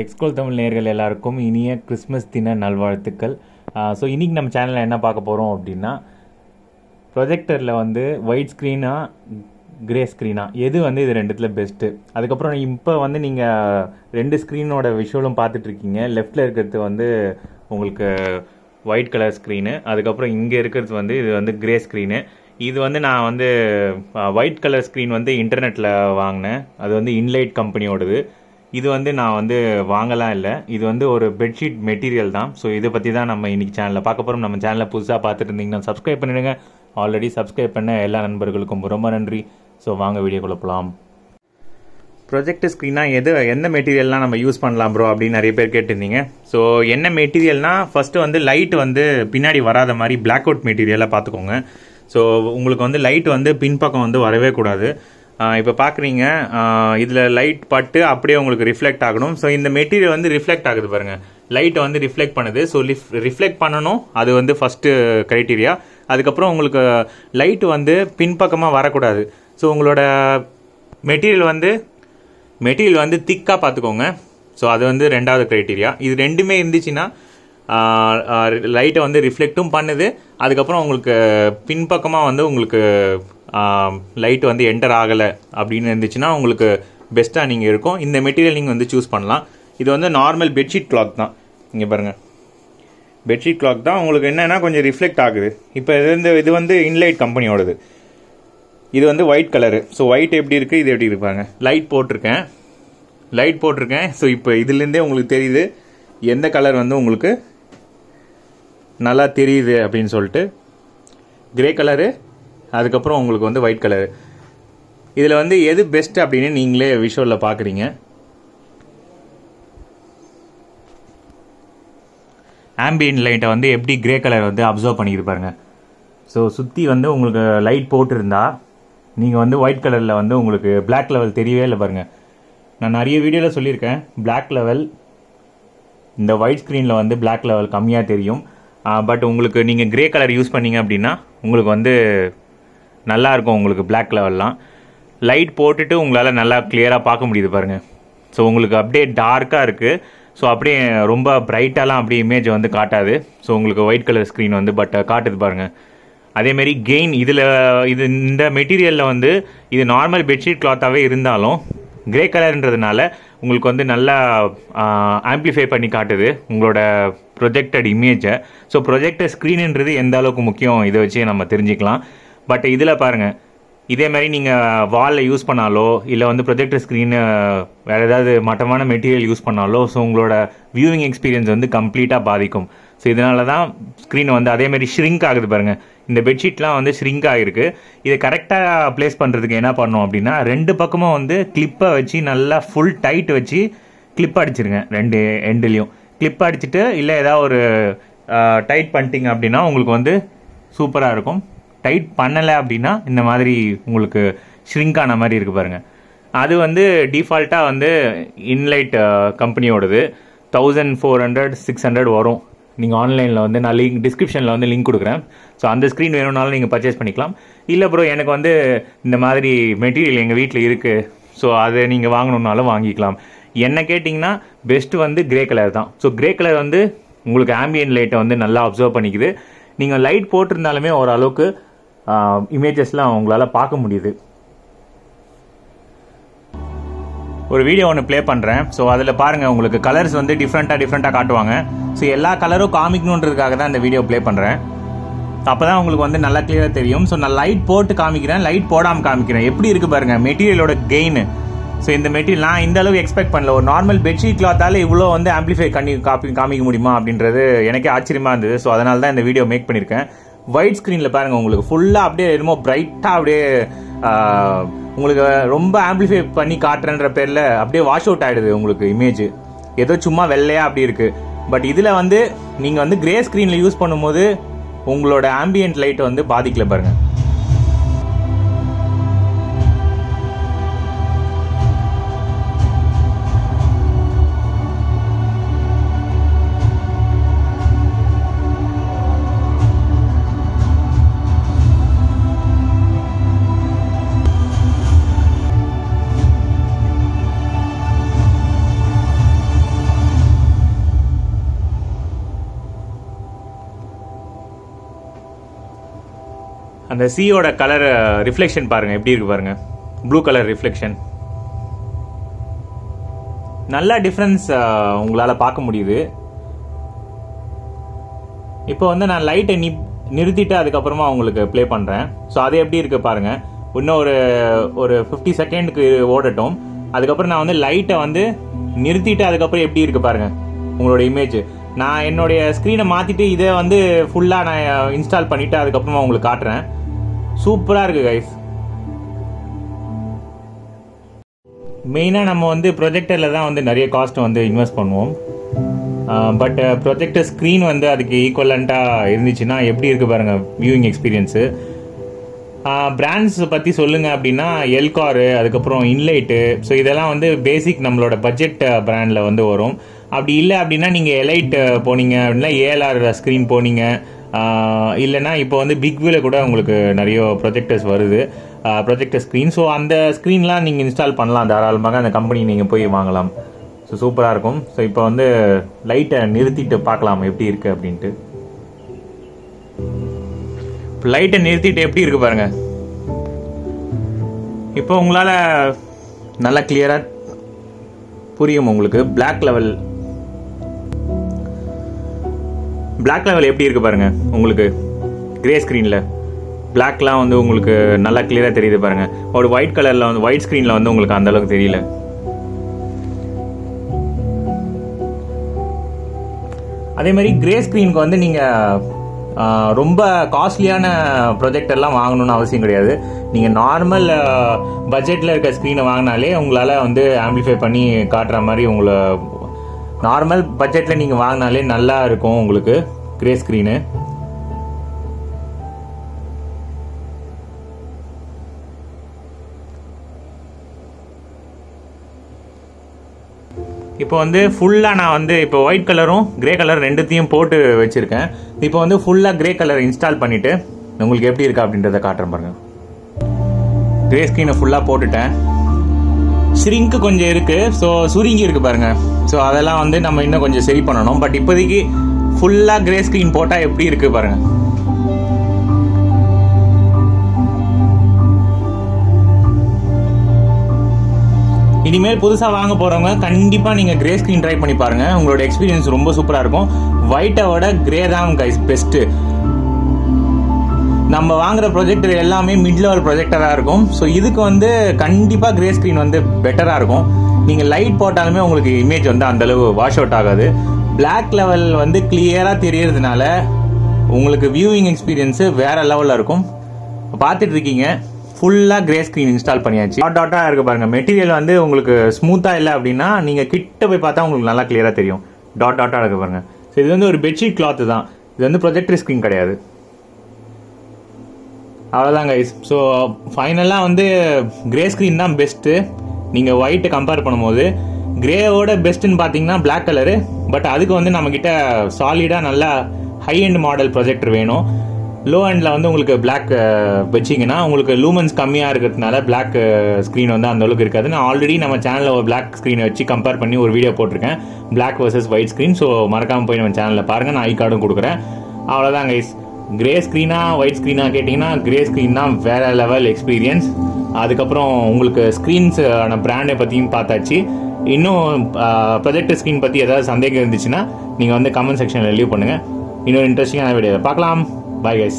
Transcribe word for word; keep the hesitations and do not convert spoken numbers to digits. Tech Scroll Tamil நேயர்கள் எல்லாருக்கும் இனிய கிறிஸ்மஸ் தின நல்வாழ்த்துக்கள். ஸோ இன்றைக்கி நம்ம சேனலில் என்ன பார்க்க போகிறோம் அப்படின்னா, ப்ரொஜெக்டரில் வந்து ஒயிட் ஸ்க்ரீனா கிரே ஸ்க்ரீனா எது வந்து இது ரெண்டுத்தில் பெஸ்ட்டு? அதுக்கப்புறம் இப்போ வந்து நீங்கள் ரெண்டு ஸ்க்ரீனோட விஷுவலும் பார்த்துட்ருக்கீங்க. லெஃப்டில் இருக்கிறது வந்து உங்களுக்கு ஒயிட் கலர் ஸ்க்ரீனு, அதுக்கப்புறம் இங்கே இருக்கிறது வந்து இது வந்து கிரே ஸ்க்ரீனு. இது வந்து நான் வந்து ஒயிட் கலர் ஸ்க்ரீன் வந்து இன்டர்நெட்டில் வாங்கினேன். அது வந்து இன்லைட் கம்பெனியோடது. இது வந்து நான் வந்து வாங்கலாம் இல்லை, இது வந்து ஒரு பெட்ஷீட் மெட்டீரியல் தான். ஸோ இதை பற்றி தான் நம்ம இன்றைக்கி சேனலில் பார்க்க போகிறோம். நம்ம சேனலில் புதுசாக பார்த்துட்டு இருந்தீங்கன்னா சப்ஸ்கிரைப் பண்ணிவிடுங்க. ஆல்ரெடி சப்ஸ்கிரைப் பண்ண எல்லா நண்பர்களுக்கும் ரொம்ப நன்றி. ஸோ வாங்க வீடியோக்குள்ளே போகலாம். ப்ரொஜெக்ட் ஸ்க்ரீனாக எது எந்த மெட்டீரியல்லாம் நம்ம யூஸ் பண்ணலாம் ப்ரோ அப்படின்னு நிறைய பேர் கேட்டிருந்தீங்க. ஸோ என்ன மெட்டீரியல்னால், ஃபஸ்ட்டு வந்து லைட் வந்து பின்னாடி வராத மாதிரி பிளாக் அவுட் மெட்டீரியலாக பார்த்துக்கோங்க. ஸோ உங்களுக்கு வந்து லைட் வந்து பின்பக்கம் வந்து வரவே கூடாது. இப்போ பார்க்குறீங்க, இதில் லைட் பட்டு அப்படியே உங்களுக்கு ரிஃப்ளெக்ட் ஆகணும். ஸோ இந்த மெட்டீரியல் வந்து ரிஃப்ளெக்ட் ஆகுது பாருங்கள், லைட்டை வந்து ரிஃப்ளெக்ட் பண்ணுது. ஸோ ரிஃப் ரிஃப்ளெக்ட் பண்ணணும், அது வந்து ஃபஸ்ட்டு க்ரைட்டீரியா. அதுக்கப்புறம் உங்களுக்கு லைட் வந்து பின்பக்கமாக வரக்கூடாது. ஸோ உங்களோட மெட்டீரியல் வந்து மெட்டீரியல் வந்து திக்காக பார்த்துக்கோங்க. ஸோ அது வந்து ரெண்டாவது க்ரைட்டீரியா. இது ரெண்டுமே இருந்துச்சுன்னா லைட்டை வந்து ரிஃப்ளெக்ட்டும் பண்ணுது, அதுக்கப்புறம் உங்களுக்கு பின்பக்கமாக வந்து உங்களுக்கு லைட் வந்து என்டர் ஆகலை அப்படின்னு இருந்துச்சுன்னா உங்களுக்கு பெஸ்ட்டாக நீங்கள் இருக்கும். இந்த மெட்டீரியல் நீங்கள் வந்து சூஸ் பண்ணலாம். இது வந்து நார்மல் பெட்ஷீட் கிளாத் தான். இங்கே பாருங்கள், பெட்ஷீட் கிளாத் தான். உங்களுக்கு என்னென்னா கொஞ்சம் ரிஃப்ளெக்ட் ஆகுது. இப்போ இது வந்து இது வந்து இன்லைட் கம்பெனியோடது. இது வந்து ஒயிட் கலரு. ஸோ ஒயிட் எப்படி இருக்குது, இது எப்படி இருப்பாங்க? லைட் போட்டிருக்கேன் லைட் போட்டிருக்கேன் ஸோ இப்போ இதுலேருந்தே உங்களுக்கு தெரியுது எந்த கலர் வந்து உங்களுக்கு நல்லா தெரியுது அப்படின்னு சொல்லிட்டு. கிரே கலரு, அதுக்கப்புறம் உங்களுக்கு வந்து ஒயிட் கலரு. இதில் வந்து எது பெஸ்ட் அப்படின்னு நீங்களே விஷுவலில் பார்க்குறீங்க. ஆம்பியன் லைட்டை வந்து எப்படி கிரே கலர் வந்து அப்சர்வ் பண்ணியிருப்பாருங்க. ஸோ சுற்றி வந்து உங்களுக்கு லைட் போட்டிருந்தா நீங்கள் வந்து ஒயிட் கலரில் வந்து உங்களுக்கு பிளாக் லெவல் தெரியவே இல்லை பாருங்கள். நான் நிறைய வீடியோவில் சொல்லியிருக்கேன், பிளாக் லெவல் இந்த ஒயிட் ஸ்க்ரீனில் வந்து பிளாக் லெவல் கம்மியாக தெரியும். பட் உங்களுக்கு நீங்கள் கிரே கலர் யூஸ் பண்ணிங்க அப்படின்னா உங்களுக்கு வந்து நல்லாயிருக்கும். உங்களுக்கு பிளாக் லெவல்லாம் லைட் போட்டுட்டு உங்களால் நல்லா கிளியராக பார்க்க முடியுது பாருங்கள். ஸோ உங்களுக்கு அப்படியே டார்க்காக இருக்குது. ஸோ அப்படியே ரொம்ப பிரைட்டாலாம் அப்படியே இமேஜ் வந்து காட்டாது. ஸோ உங்களுக்கு ஒயிட் கலர் ஸ்க்ரீன் வந்து பட் காட்டுது பாருங்கள். அதேமாரி கெயின் இதில் இது இந்த மெட்டீரியலில் வந்து இது நார்மல் பெட்ஷீட் கிளாத்தாகவே இருந்தாலும் கிரே கலர்ன்றதுனால உங்களுக்கு வந்து நல்லா ஆம்பிளிஃபை பண்ணி காட்டுது உங்களோட ப்ரொஜெக்டட் இமேஜை. ஸோ ப்ரொஜெக்டட் ஸ்க்ரீனுன்றது எந்த அளவுக்கு முக்கியம் இதை வச்சு நம்ம தெரிஞ்சுக்கலாம். பட் இதில் பாருங்கள், இதேமாதிரி நீங்கள் வாலில் யூஸ் பண்ணாலோ இல்லை வந்து ப்ரொஜெக்டர் ஸ்க்ரீனு வேறு ஏதாவது மட்டமான மெட்டீரியல் யூஸ் பண்ணாலோ ஸோ உங்களோட வியூவிங் எக்ஸ்பீரியன்ஸ் வந்து கம்ப்ளீட்டாக பாதிக்கும். ஸோ இதனால தான் ஸ்க்ரீன் வந்து அதேமாதிரி ஷ்ரிங்க் ஆகுது பாருங்கள். இந்த பெட்ஷீட்லாம் வந்து ஷ்ரிங்க் ஆகிருக்கு. இதை கரெக்டாக ப்ளேஸ் பண்ணுறதுக்கு என்ன பண்ணணும் அப்படின்னா, ரெண்டு பக்கமும் வந்து கிளிப்பை வச்சு நல்லா ஃபுல் டைட் வச்சு கிளிப் அடிச்சிருங்க. ரெண்டு எண்டுலேயும் கிளிப் அடிச்சுட்டு இல்லை ஏதாவது ஒரு டைட் பண்ணிட்டிங்க அப்படின்னா உங்களுக்கு வந்து சூப்பராக இருக்கும். டைட் பண்ணலை அப்படின்னா இந்த மாதிரி உங்களுக்கு ஷ்ரிங்க் ஆன மாதிரி இருக்குது பாருங்கள். அது வந்து டிஃபால்ட்டாக வந்து இன்லைட் கம்பெனியோடது thousand four hundred six hundred வரும். நீங்கள் ஆன்லைனில் வந்து நான் லிங்க் டிஸ்கிரிப்ஷனில் வந்து லிங்க் கொடுக்குறேன். ஸோ அந்த ஸ்க்ரீன் வேணும்னாலும் நீங்கள் பர்ச்சேஸ் பண்ணிக்கலாம். இல்லை ப்ரோ எனக்கு வந்து இந்த மாதிரி மெட்டீரியல் எங்கள் வீட்டில் இருக்குது, ஸோ அதை நீங்கள் வாங்கணுன்னாலும் வாங்கிக்கலாம். என்ன கேட்டிங்கன்னா பெஸ்ட்டு வந்து கிரே கலர் தான். ஸோ கிரே கலர் வந்து உங்களுக்கு ஆம்பியன் லைட்டை வந்து நல்லா அப்சர்வ் பண்ணிக்குது. நீங்கள் லைட் போட்டிருந்தாலுமே ஓரளவுக்கு இமேஜஸ்லாம் உங்களால் பார்க்க முடியுது. ஒரு வீடியோ ஒன்று ப்ளே பண்ணுறேன். ஸோ அதில் பாருங்கள், உங்களுக்கு கலர்ஸ் வந்து டிஃப்ரெண்ட்டாக டிஃப்ரெண்ட்டாக காட்டுவாங்க. ஸோ எல்லா கலரும் காமிக்கணுன்றதுக்காக தான் இந்த வீடியோ ப்ளே பண்ணுறேன். அப்போ தான் உங்களுக்கு வந்து நல்லா கிளியராக தெரியும். ஸோ நான் லைட் போட்டு காமிக்கிறேன், லைட் போடாமல் காமிக்கிறேன். எப்படி இருக்குது பாருங்கள் மெட்டீரியலோட கெயின். ஸோ இந்த மெட்டீரியல் நான் இந்த அளவுக்கு எக்ஸ்பெக்ட் பண்ணல. ஒரு நார்மல் பெட்ஷீட் கிளாத்தால் இவ்வளோ வந்து ஆம்பிளிஃபை பண்ணி காப்பி காமிக்க முடியுமா அப்படின்றது எனக்கே ஆச்சரியமாக இருந்தது. ஸோ அதனால தான் இந்த வீடியோ மேக் பண்ணியிருக்கேன். ஒயிட் ஸ்க்ரீனில் பாருங்கள், உங்களுக்கு ஃபுல்லாக அப்படியே என்னமோ பிரைட்டாக அப்படியே உங்களுக்கு ரொம்ப ஆம்பிளிஃபை பண்ணி காட்டுறன்ற பேரில் அப்படியே வாஷ் அவுட் ஆகிடுது உங்களுக்கு இமேஜ். ஏதோ சும்மா வெள்ளையாக அப்படி இருக்குது. பட் இதில் வந்து நீங்கள் வந்து கிரே ஸ்க்ரீனில் யூஸ் பண்ணும்போது உங்களோட ஆம்பியன்ட் லைட்டை வந்து பாதிக்கல பாருங்கள். அந்த சியோட கலர் ரிஃப்ளெக்ஷன் பாருங்க எப்படி இருக்கு பாருங்க, ப்ளூ கலர் ரிஃப்ளெக்ஷன் நல்ல டிஃப்ரென்ஸ் உங்களால பார்க்க முடியுது. இப்போ வந்து நான் லைட்டை நி நிறுத்திட்டு அதுக்கப்புறமா உங்களுக்கு ப்ளே பண்ணுறேன். ஸோ அது எப்படி இருக்குது பாருங்கள். இன்னும் ஒரு ஒரு ஃபிஃப்டி செகண்டுக்கு ஓடட்டும். அதுக்கப்புறம் நான் வந்து லைட்டை வந்து நிறுத்திட்டு அதுக்கப்புறம் எப்படி இருக்குது பாருங்கள் உங்களோட இமேஜ். நான் என்னுடைய ஸ்க்ரீனை மாற்றிட்டு இதை வந்து ஃபுல்லாக நான் இன்ஸ்டால் பண்ணிவிட்டு அதுக்கப்புறமா உங்களுக்கு காட்டுறேன். சூப்பராக இருக்குது கைஸ். மெயினாக நம்ம வந்து ப்ரொஜெக்டரில் தான் வந்து நிறைய காஸ்ட் வந்து இன்வெஸ்ட் பண்ணுவோம். பட் ப்ரொஜெக்டர் ஸ்க்ரீன் வந்து அதுக்கு ஈக்குவலண்ட்டாக இருந்துச்சுன்னா எப்படி இருக்குது பாருங்கள் வியூவிங் எக்ஸ்பீரியன்ஸு. பிராண்ட்ஸ் பற்றி சொல்லுங்கள் அப்படின்னா எல்காரு, அதுக்கப்புறம் இன்லைட்டு. ஸோ இதெல்லாம் வந்து பேசிக் நம்மளோட பட்ஜெட் பிராண்டில் வந்து வரும். அப்படி இல்லை அப்படின்னா நீங்கள் எலைட் போனீங்க அப்படின்னா ஏஎல்ஆர் ஸ்க்ரீன் போனீங்க. இல்லைனா இப்போ வந்து பிக்வியூவில் கூட உங்களுக்கு நிறைய ப்ரொஜெக்டர்ஸ் வருது, ப்ரொஜெக்டர் ஸ்க்ரீன். ஸோ அந்த ஸ்க்ரீன்லாம் நீங்கள் இன்ஸ்டால் பண்ணலாம் தாராளமாக, அந்த கம்பெனி நீங்கள் போய் வாங்கலாம். ஸோ சூப்பராக இருக்கும். ஸோ இப்போ வந்து லைட்டை நிறுத்திட்டு பார்க்கலாம் எப்படி இருக்குது அப்படின்ட்டு. இப்போ லைட்டை நிறுத்திட்டு எப்படி இருக்குது பாருங்கள். இப்போ உங்களால் நல்லா கிளியராக புரியும் உங்களுக்கு. பிளாக் லெவல் பிளாக் லெவல் எப்படி இருக்குது பாருங்கள் உங்களுக்கு. கிரே ஸ்க்ரீனில் பிளாக்லாம் வந்து உங்களுக்கு நல்லா கிளியராக தெரியுது பாருங்கள். ஒரு ஒயிட் கலரில் வந்து ஒயிட் ஸ்க்ரீனில் வந்து உங்களுக்கு அந்தளவுக்கு தெரியல. அதே மாதிரி கிரே ஸ்க்ரீனுக்கு வந்து நீங்கள் ரொம்ப காஸ்ட்லியான ப்ரொஜெக்டர்லாம் வாங்கணும்னு அவசியம் கிடையாது. நீங்கள் நார்மல் பட்ஜெட்டில் இருக்க ஸ்க்ரீனை வாங்கினாலே உங்களால் வந்து ஆம்பிளிஃபை பண்ணி காட்டுற மாதிரி உங்களை நார்மல் பட்ஜெட்டில் நீங்கள் வாங்கினாலே நல்லா இருக்கும் உங்களுக்கு கிரே ஸ்க்ரீனு. இப்போ வந்து ஃபுல்லாக நான் வந்து இப்போ ஒயிட் கலரும் கிரே கலர் ரெண்டுத்தையும் போட்டு வச்சுருக்கேன். இப்போ வந்து ஃபுல்லாக கிரே கலர் இன்ஸ்டால் பண்ணிவிட்டு உங்களுக்கு எப்படி இருக்கா அப்படின்றத காட்டுறேன் பாருங்கள். கிரே ஸ்க்ரீனை ஃபுல்லாக போட்டுட்டேன். ஸ்ரிங்க்கு கொஞ்சம் இருக்குது, ஸோ சுருங்கி இருக்குது பாருங்கள். ஸோ அதெல்லாம் வந்து நம்ம இன்னும் கொஞ்சம் சரி பண்ணணும். பட் இப்போதைக்கு ஃபுல்லாக கிரே ஸ்க்ரீன் போட்டால் எப்படி இருக்குது பாருங்கள். இனிமேல் புதுசாக வாங்க போகிறவங்க கண்டிப்பாக நீங்கள் கிரே ஸ்க்ரீன் ட்ரை பண்ணி பாருங்கள். உங்களோட எக்ஸ்பீரியன்ஸ் ரொம்ப சூப்பராக இருக்கும். ஒயிட்டை விட கிரே தான் கைஸ் பெஸ்ட்டு. நம்ம வாங்குற ப்ரொஜெக்டர் எல்லாமே மிட் லெவல் ப்ரொஜெக்டராக இருக்கும். ஸோ இதுக்கு வந்து கண்டிப்பாக கிரே ஸ்க்ரீன் வந்து பெட்டராக இருக்கும். நீங்கள் லைட் போட்டாலுமே உங்களுக்கு இமேஜ் வந்து அந்தளவு வாஷ் அவுட் ஆகாது. பிளாக் லெவல் வந்து கிளியராக தெரியறதுனால உங்களுக்கு வியூவிங் எக்ஸ்பீரியன்ஸு வேறு லெவலில் இருக்கும். பார்த்துட்டு இருக்கீங்க ஃபுல்லாக கிரே ஸ்க்ரீன் இன்ஸ்டால் பண்ணியாச்சு. டாட் டாட்டாக இருக்குது பாருங்கள். மெட்டீரியல் வந்து உங்களுக்கு ஸ்மூத்தாக இல்லை அப்படின்னா நீங்கள் கிட்ட போய் பார்த்தா உங்களுக்கு நல்லா கிளியராக தெரியும். டாட் டாட்டாக இருக்குது பாருங்கள். ஸோ இது வந்து ஒரு பெட்ஷீட் கிளாத்து தான், இது வந்து ப்ரொஜெக்டர் ஸ்க்ரீன் கிடையாது. அவ்வளோதாங்க கைஸ். ஸோ ஃபைனலாக வந்து கிரே ஸ்க்ரீன் தான் பெஸ்ட்டு. நீங்கள் ஒயிட்டை கம்பேர் பண்ணும்போது கிரேவோட பெஸ்ட்டுன்னு பார்த்தீங்கன்னா பிளாக் கலரு. பட் அதுக்கு வந்து நம்மக்கிட்ட சாலிடாக நல்லா ஹை அண்ட் மாடல் ப்ரொஜெக்டர் வேணும். லோ ஹண்டில் வந்து உங்களுக்கு பிளாக் வச்சிங்கன்னா உங்களுக்கு லூமன்ஸ் கம்மியாக இருக்கிறதுனால பிளாக் ஸ்க்ரீன் வந்து அந்தளவுக்கு இருக்காது. நான் ஆல்ரெடி நம்ம சேனலில் ஒரு பிளாக் ஸ்க்ரீனை வச்சு கம்பேர் பண்ணி ஒரு வீடியோ போட்டிருக்கேன், black versus white screen. So மறக்காமல் போய் நம்ம சேனலில் பாருங்கள், நான் ஐ கார்டும் கொடுக்குறேன். அவ்வளோதான் கைஸ். கிரே ஸ்க்ரீனா ஒயிட் ஸ்க்ரீனாக கேட்டிங்கன்னா கிரே ஸ்க்ரீன் தான் வேறு லெவல் எக்ஸ்பீரியன்ஸ். அதுக்கப்புறம் உங்களுக்கு ஸ்க்ரீன்ஸ் ஆன பிராண்டை பற்றியும் பார்த்தாச்சு. இன்னும் ப்ரொஜெக்டர் ஸ்க்ரீன் பற்றி ஏதாவது சந்தேகம் இருந்துச்சுன்னா நீங்கள் வந்து கமெண்ட் செக்ஷனில் லீவ் பண்ணுங்கள். இன்னொரு இன்ட்ரெஸ்டிங்கான வீடியோவில் பார்க்கலாம். Bye guys.